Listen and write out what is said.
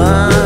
one.